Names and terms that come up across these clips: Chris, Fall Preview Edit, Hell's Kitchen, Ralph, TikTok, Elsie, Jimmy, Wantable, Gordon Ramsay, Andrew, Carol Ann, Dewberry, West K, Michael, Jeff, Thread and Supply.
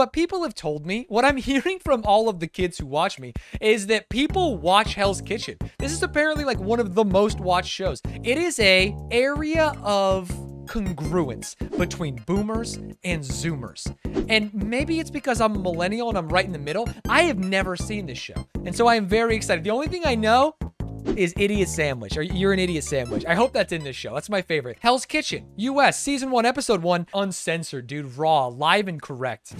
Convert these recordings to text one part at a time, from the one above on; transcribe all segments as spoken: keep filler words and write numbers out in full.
what people have told me, what I'm hearing from all of the kids who watch me, is that people watch Hell's Kitchen. This is apparently like one of the most watched shows. It is a area of congruence between boomers and zoomers. And maybe it's because I'm a millennial and I'm right in the middle. I have never seen this show. And so I am very excited. The only thing I know is Idiot Sandwich, or You're an Idiot Sandwich. I hope that's in this show. That's my favorite. Hell's Kitchen, U S, season one, episode one, uncensored, dude, raw, live and correct.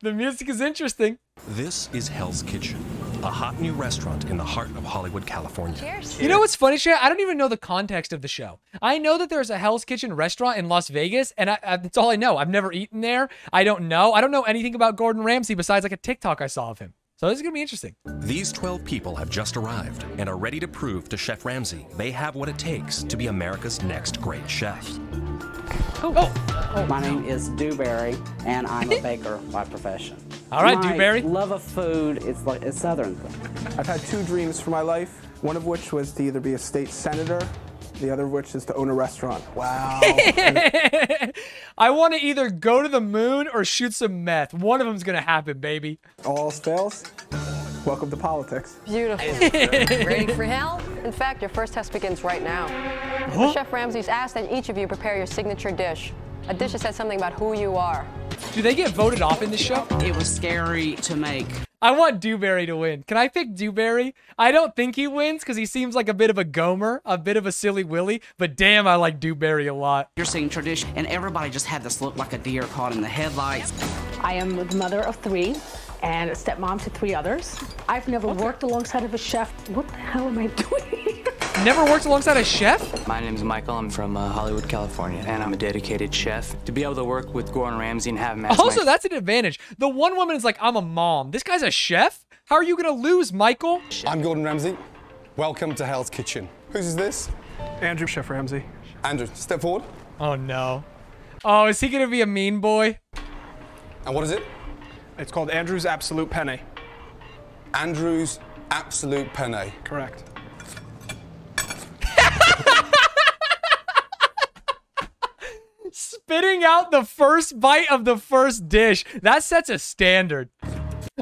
The music is interesting. This is Hell's Kitchen, a hot new restaurant in the heart of Hollywood, California. Cheers. You know what's funny, Chad? I don't even know the context of the show. I know that there's a Hell's Kitchen restaurant in Las Vegas, and I, I, that's all I know. I've never eaten there. I don't know. I don't know anything about Gordon Ramsay besides like a TikTok I saw of him. So this is gonna be interesting. These twelve people have just arrived and are ready to prove to Chef Ramsay they have what it takes to be America's next great chef. Oh. Oh. Oh. My name is Dewberry, and I'm a baker by profession. All right, my Dewberry. Love of food, it's like a southern thing. I've had two dreams for my life, one of which was to either be a state senator, the other of which is to own a restaurant. Wow. I want to either go to the moon or shoot some meth. One of them's going to happen, baby. All fails. Welcome to politics. Beautiful. Ready for hell? In fact, your first test begins right now. Huh? Chef Ramsay's asked that each of you prepare your signature dish. A dish that says something about who you are. Do they get voted off in this show? It was scary to make. I want Dewberry to win. Can I pick Dewberry? I don't think he wins because he seems like a bit of a gomer, a bit of a silly willy, but damn, I like Dewberry a lot. You're seeing tradition, and everybody just had this look like a deer caught in the headlights. I am the mother of three and a stepmom to three others. I've never okay. worked alongside of a chef. What the hell am I doing here? Never worked alongside a chef? My name's Michael. I'm from uh, Hollywood, California, and I'm a dedicated chef. To be able to work with Gordon Ramsay and have him as Also, my... that's an advantage. The one woman is like, I'm a mom. This guy's a chef? How are you going to lose, Michael? I'm Gordon Ramsay. Welcome to Hell's Kitchen. Whose is this? Andrew, Chef Ramsay. Andrew, step forward. Oh, no. Oh, is he going to be a mean boy? And what is it? It's called Andrew's Absolute Penne. Andrew's Absolute Penne. Correct. Spitting out the first bite of the first dish. That sets a standard.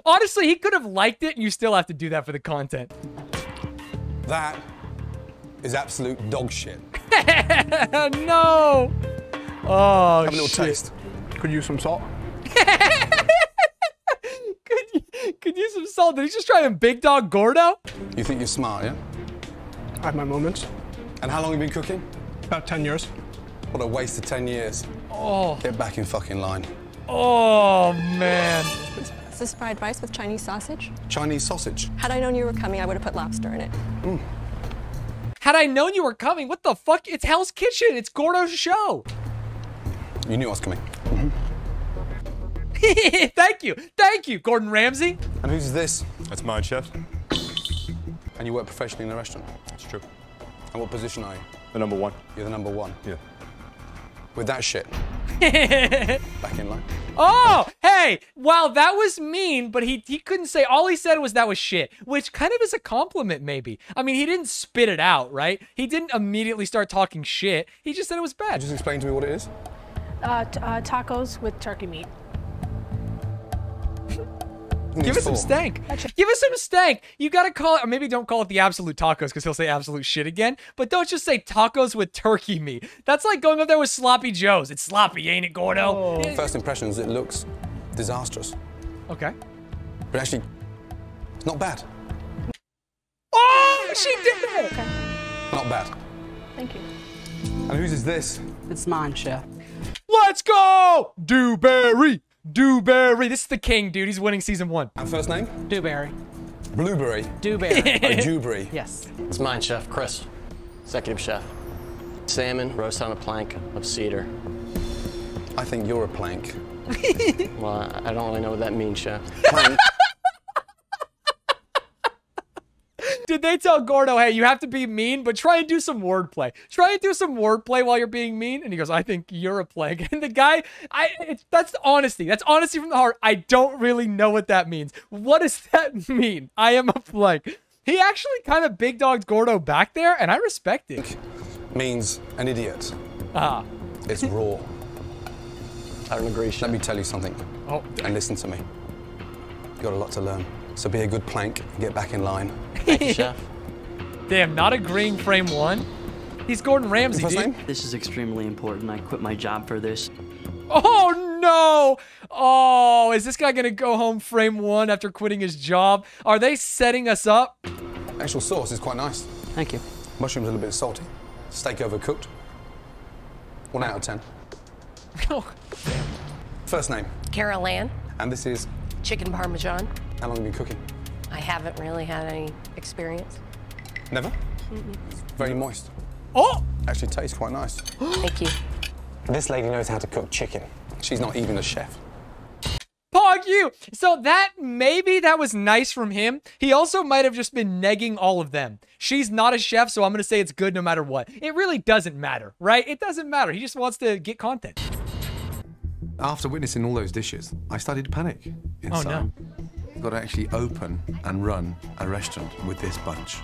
Honestly, he could have liked it, and you still have to do that for the content. That is absolute dog shit. No. Oh, have a little shit. Taste. Could you use some salt? could, you, could you use some salt? Did he just try to big dog Gordo? You think you're smart, yeah? I have my moments. And how long have you been cooking? About ten years. What a waste of ten years. Oh. Get back in fucking line. Oh, man. Is this fried rice with Chinese sausage? Chinese sausage. Had I known you were coming, I would have put lobster in it. Mm. Had I known you were coming? What the fuck? It's Hell's Kitchen. It's Gordo's show. You knew I was coming. Mm-hmm. Thank you. Thank you, Gordon Ramsay. And who's this? That's mine, chef. And you work professionally in the restaurant? That's true. And what position are you? The number one. You're the number one? Yeah. With that shit. Back in line. Oh, hey, wow, that was mean, but he, he couldn't say, all he said was that was shit, which kind of is a compliment maybe. I mean, he didn't spit it out, right? He didn't immediately start talking shit. He just said it was bad. Just explain to me what it is. Uh, t uh, tacos with turkey meat. Give us some stank. Give us some stank. You got to call it, or maybe don't call it the absolute tacos because he'll say absolute shit again, but don't just say tacos with turkey meat. That's like going up there with sloppy joes. It's sloppy, ain't it, Gordo? Oh. First impression is it looks disastrous. Okay. But actually, it's not bad. Oh, she did it! Okay. Not bad. Thank you. And whose is this? It's mine, chef. Let's go! Dewberry! Dewberry. This is the king, dude. He's winning season one. And first name? Dewberry. Blueberry? Dewberry. Oh, Dewberry. Yes. It's mine, chef. Chris, executive chef. Salmon roast on a plank of cedar. I think you're a plank. Well, I don't really know what that means, chef. Plank. Did they tell Gordo, hey, you have to be mean, but try and do some wordplay. Try and do some wordplay while you're being mean. And he goes, I think you're a plague. And the guy, I it's, that's honesty. That's honesty from the heart. I don't really know what that means. What does that mean? I am a plague. He actually kind of big dogged Gordo back there, and I respect it. Means an idiot. Ah. It's raw. I don't agree, Chef. Let me tell you something. Oh. And listen to me. You got a lot to learn. So be a good plank and get back in line. Thank you, Chef. Damn, not agreeing frame one. He's Gordon Ramsay, dude. This is extremely important. I quit my job for this. Oh, no. Oh, is this guy going to go home frame one after quitting his job? Are they setting us up? Actual sauce is quite nice. Thank you. Mushrooms a little bit salty. Steak overcooked. One out of ten. Oh. First name? Carol Ann. And this is? Chicken Parmesan. How long have you been cooking? I haven't really had any experience. Never? Mm-mm. Very moist. Oh! Actually tastes quite nice. Thank you. This lady knows how to cook chicken. She's not even a chef. Pog you! So that, maybe that was nice from him. He also might have just been negging all of them. She's not a chef, so I'm gonna say it's good no matter what. It really doesn't matter, right? It doesn't matter. He just wants to get content. After witnessing all those dishes, I started to panic inside. Oh, no. Got to actually open and run a restaurant with this bunch.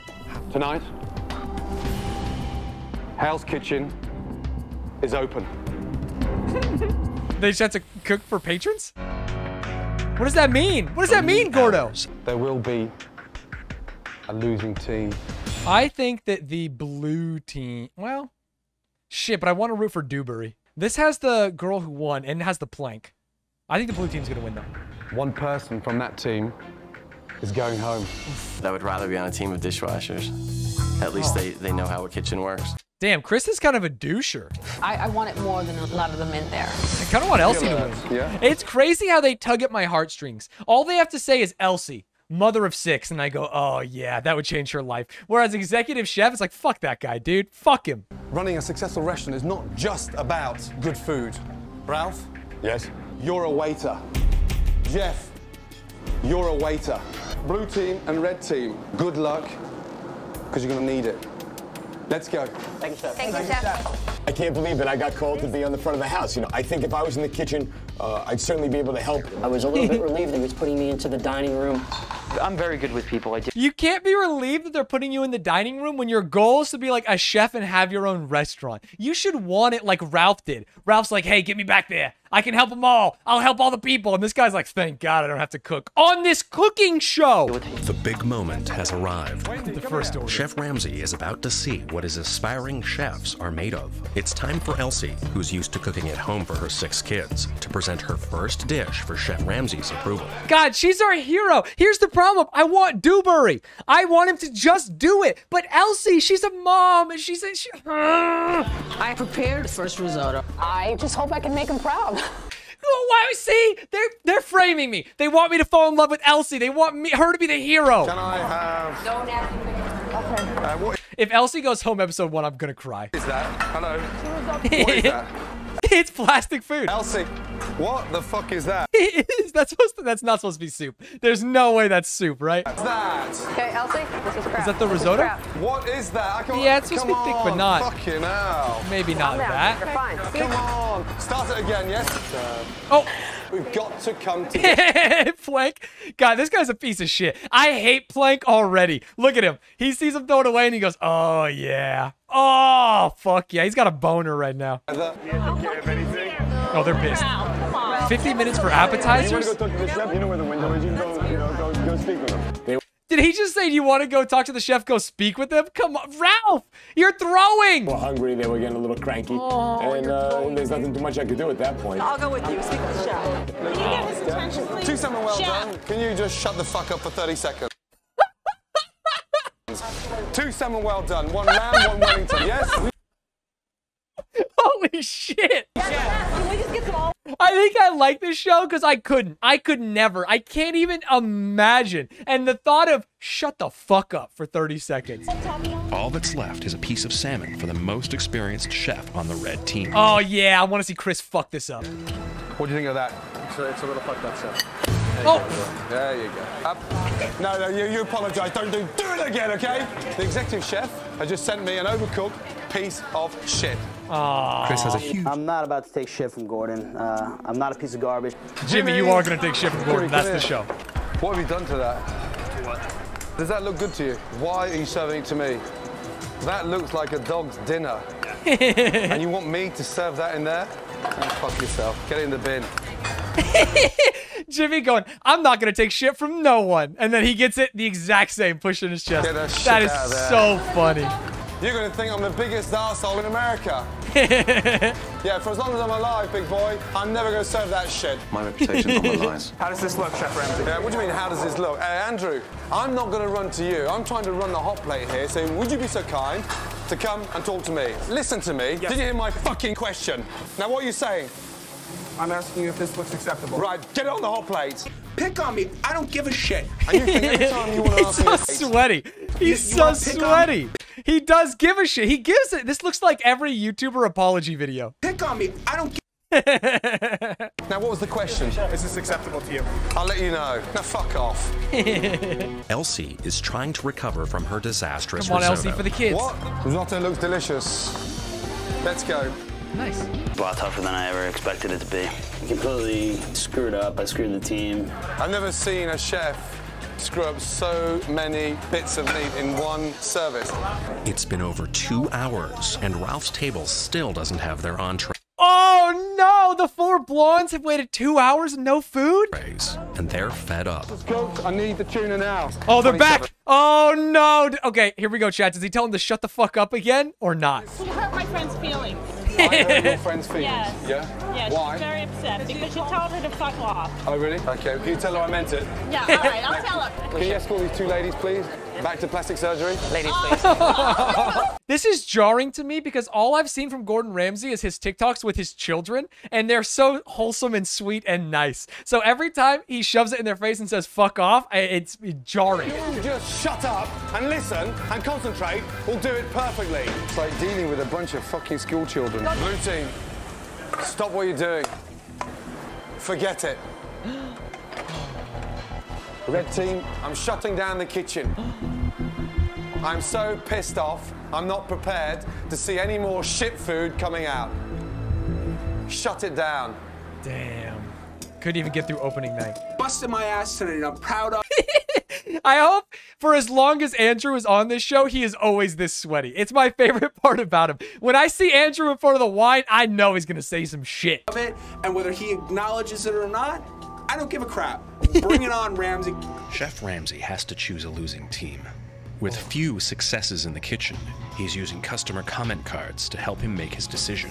Tonight, Hell's Kitchen is open. They just have to cook for patrons? What does that mean? What does that mean, Gordo? There will be a losing team. I think that the blue team, well, shit, but I want to root for Dewberry. This has the girl who won and has the plank. I think the blue team's going to win, though. One person from that team is going home. I would rather be on a team of dishwashers. At least oh. they, they know how a kitchen works. Damn, Chris is kind of a doucher. I, I want it more than a lot of the men there. I kind of want Elsie to win. Yeah. It's crazy how they tug at my heartstrings. All they have to say is Elsie, mother of six, and I go, oh yeah, that would change her life. Whereas executive chef, it's like, fuck that guy, dude. Fuck him. Running a successful restaurant is not just about good food. Ralph? Yes? You're a waiter. Jeff, you're a waiter. Blue team and red team, good luck, because you're going to need it. Let's go. Thank you, Chef. Thank you, Chef. I can't believe that I got called to be on the front of the house. You know, I think if I was in the kitchen, uh, I'd certainly be able to help. I was a little bit relieved that he was putting me into the dining room. I'm very good with people. I do. You can't be relieved that they're putting you in the dining room when your goal is to be like a chef and have your own restaurant. You should want it like Ralph did. Ralph's like, hey, get me back there. I can help them all. I'll help all the people. And this guy's like, thank God I don't have to cook on this cooking show. The big moment has arrived. The first order. Chef Ramsay is about to see what his aspiring chefs are made of. It's time for Elsie, who's used to cooking at home for her six kids, to present her first dish for Chef Ramsay's approval. God, she's our hero. Here's the problem. I want Dewberry. I want him to just do it. But Elsie, she's a mom, and she's a... She... I prepared the first risotto. I just hope I can make him proud. Oh, why see? They're they're framing me. They want me to fall in love with Elsie. They want me her to be the hero. Can I have? Don't ask me. Okay. Uh, what... If Elsie goes home, episode one, I'm gonna cry. What is that? Hello. What is that? It's plastic food. Elsie, what the fuck is that? is that supposed to, that's not supposed to be soup. There's no way that's soup, right? What's that? Okay, Elsie, this is crap. Is that the risotto? What is that? I can't, yeah, it's supposed to be thick, but not. Fucking hell. Maybe not on that. You're fine. Come on. Start it again, yes? Oh. We've got to come to Plank. God, this guy's a piece of shit. I hate Plank already. Look at him. He sees him throw it away and he goes, oh, yeah. Oh, fuck yeah. He's got a boner right now. Oh, they're pissed. fifty minutes for appetizers? Did he just say, do you want to go talk to the chef, go speak with him? Come on, Ralph, you're throwing. We're hungry, they were getting a little cranky. Oh, and uh, there's nothing too much I could do at that point. I'll go with you, speak with the chef. Can you get his attention, please? Do something well done. Can you just shut the fuck up for thirty seconds? Two salmon well done. One lamb, one Wellington, yes? Holy shit. I think I like this show because I couldn't. I could never. I can't even imagine. And the thought of shut the fuck up for thirty seconds. All that's left is a piece of salmon for the most experienced chef on the red team. Oh, yeah. I want to see Chris fuck this up. What do you think of that? It's a, it's a little fucked up, sir. Oh! There you go. Up. No, no, you, you apologise. Don't do, do it again, OK? The executive chef has just sent me an overcooked piece of shit. Aww. Chris has a huge... I'm not about to take shit from Gordon. Uh, I'm not a piece of garbage. Jimmy, Jimmy you are going to take shit from Gordon. Jimmy, that's the show. What have you done to that? What? Does that look good to you? Why are you serving it to me? That looks like a dog's dinner. And you want me to serve that in there? Oh, fuck yourself. Get it in the bin. Jimmy going, I'm not going to take shit from no one. And then he gets it the exact same, pushing his chest. Get that shit that is out of there. So funny. You're going to think I'm the biggest asshole in America. Yeah, for as long as I'm alive, big boy, I'm never going to serve that shit. My reputation on the line. How does this look, Chef Ramsay? Yeah, what do you mean, how does this look? Hey, Andrew, I'm not going to run to you. I'm trying to run the hot plate here, so would you be so kind to come and talk to me? Listen to me. Yes. Did you hear my fucking question? Now, what are you saying? I'm asking you if this looks acceptable. Right, get it on the hot plate. Pick on me. I don't give a shit. And you think every time you want to ask me... He's so sweaty. He's so sweaty. He does give a shit. He gives it. This looks like every YouTuber apology video. Pick on me. I don't give... Now, what was the question? Is this acceptable to you? I'll let you know. Now, fuck off. Elsie is trying to recover from her disastrous Come on, risotto. Elsie, for the kids. What? Risotto looks delicious. Let's go. Nice. A lot tougher than I ever expected it to be. I completely screwed up. I screwed the team. I've never seen a chef screw up so many bits of meat in one service. It's been over two hours, and Ralph's table still doesn't have their entree. Oh, no! The four blondes have waited two hours and no food? And they're fed up. Let's go. I need the tuna now. Oh, they're back! Oh, no! Okay, here we go, chat. Does he tell them to shut the fuck up again or not? You hurt my friend's feelings. I hurt your friend's feelings. Yes. Yeah? Yeah, why? She's very upset because you told her to fuck off. Oh, really? Okay, can you tell her I meant it? Yeah, all right, I'll tell her. Can you escort these two ladies, please? Back to plastic surgery. Ladies, please. This is jarring to me because all I've seen from Gordon Ramsay is his TikToks with his children, and they're so wholesome and sweet and nice. So every time he shoves it in their face and says, fuck off, it's jarring. You just shut up and listen and concentrate. We'll do it perfectly. It's like dealing with a bunch of fucking school children. Blue team, stop what you're doing. Forget it. Red team, I'm shutting down the kitchen. I'm so pissed off, I'm not prepared to see any more shit food coming out. Shut it down. Damn. Couldn't even get through opening night. Busted my ass today and I'm proud of it. I hope for as long as Andrew is on this show, he is always this sweaty. It's my favorite part about him. When I see Andrew in front of the wine, I know he's gonna say some shit. Of it, and whether he acknowledges it or not, I don't give a crap. Bring it on, Ramsay. Chef Ramsay has to choose a losing team. With few successes in the kitchen, he's using customer comment cards to help him make his decision.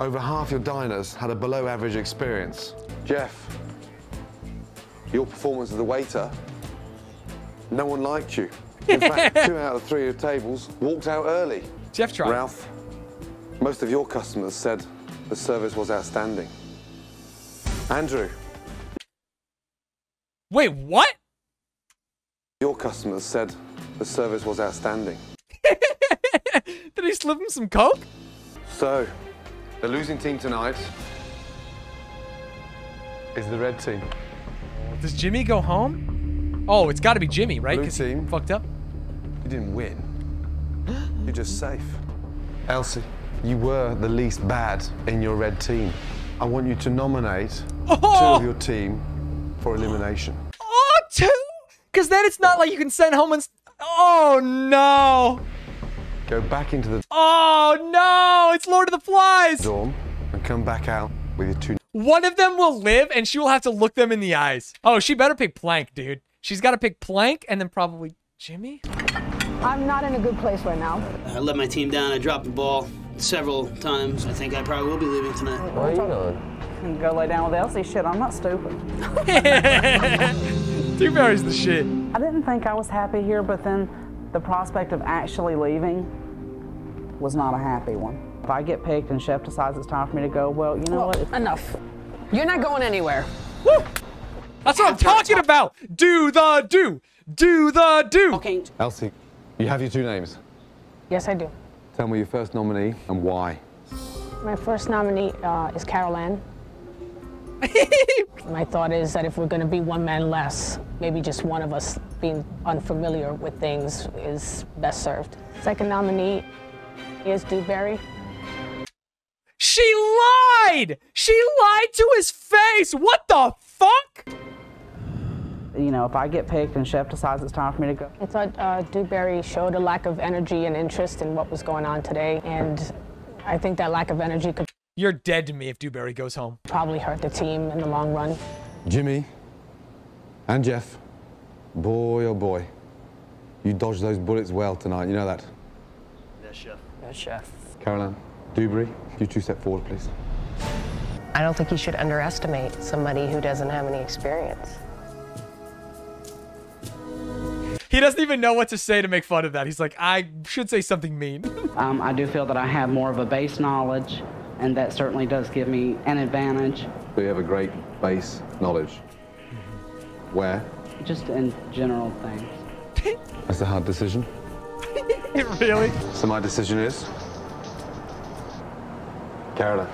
Over half your diners had a below-average experience. Jeff, your performance as the waiter, no one liked you. In fact, two out of three of your tables walked out early. Jeff tried. Ralph, most of your customers said the service was outstanding. Andrew. Wait, what? Your customers said the service was outstanding. Did he slip him some coke? So, the losing team tonight is the red team. Does Jimmy go home? Oh, it's got to be Jimmy, right? Blue team, he fucked up. You didn't win. You're just safe. Elsie, you were the least bad in your red team. I want you to nominate oh! two of your team for elimination. Oh, two? Because then it's not like you can send home and... Oh, no. Go back into the... Oh, no. It's Lord of the Flies. Dorm and come back out with your two... One of them will live, and she will have to look them in the eyes. Oh, she better pick Plank, dude. She's got to pick Plank and then probably Jimmy. I'm not in a good place right now. I let my team down. I dropped the ball several times. I think I probably will be leaving tonight. Why are you on? And go lay down with Elsie. Shit, I'm not stupid. Dewberry's the shit. I didn't think I was happy here, but then the prospect of actually leaving was not a happy one. If I get picked and Chef decides it's time for me to go, well, you know well, what? Enough. You're not going anywhere. Woo! That's what I'm talking about. Do the do. Do the do. Okay. Elsie, you have your two names. Yes, I do. Tell me your first nominee and why. My first nominee uh, is Carol Ann. My thought is that if we're going to be one man less, maybe just one of us being unfamiliar with things is best served. Second nominee is Dewberry. She lied! She lied to his face! What the fuck? You know, if I get picked and Chef decides it's time for me to go. I thought uh, Dewberry showed a lack of energy and interest in what was going on today, and I think that lack of energy could... You're dead to me if Dewberry goes home. Probably hurt the team in the long run. Jimmy and Jeff, boy oh boy, you dodged those bullets well tonight, you know that? Yes, Chef. Yes, Chef. Carol Ann, Dewberry, you two step forward, please. I don't think you should underestimate somebody who doesn't have any experience. He doesn't even know what to say to make fun of that. He's like, I should say something mean. um, I do feel that I have more of a base knowledge, and that certainly does give me an advantage. Do you have a great base knowledge? Where? Just in general things. That's a hard decision. It really? So my decision is... Carolyn.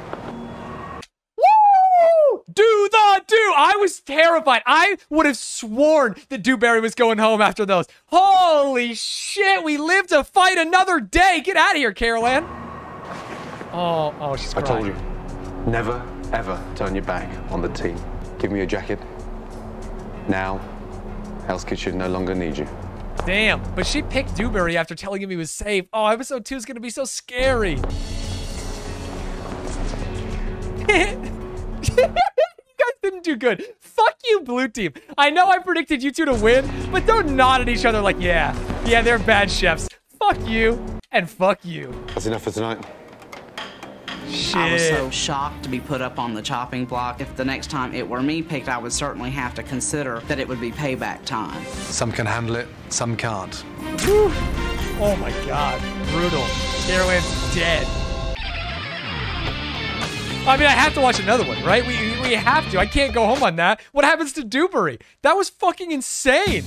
Do the do. I was terrified. I would have sworn that Dewberry was going home after those. Holy shit, we live to fight another day. Get out of here, Carol Ann. Oh, oh, she's crying. I told you, never, ever turn your back on the team. Give me your jacket. Now, Hell's Kitchen no longer need you. Damn, but she picked Dewberry after telling him he was safe. Oh, episode two is going to be so scary. Didn't do good. Fuck you, blue team. I know I predicted you two to win, but don't nod at each other like, yeah, yeah, they're bad chefs. Fuck you, and fuck you. That's enough for tonight. Shit. I was so shocked to be put up on the chopping block. If the next time it were me picked, I would certainly have to consider that it would be payback time. Some can handle it, some can't. Whew. Oh my God, brutal. Carol's dead. I mean, I have to watch another one, right? We we have to. I can't go home on that. What happens to Dewberry? That was fucking insane.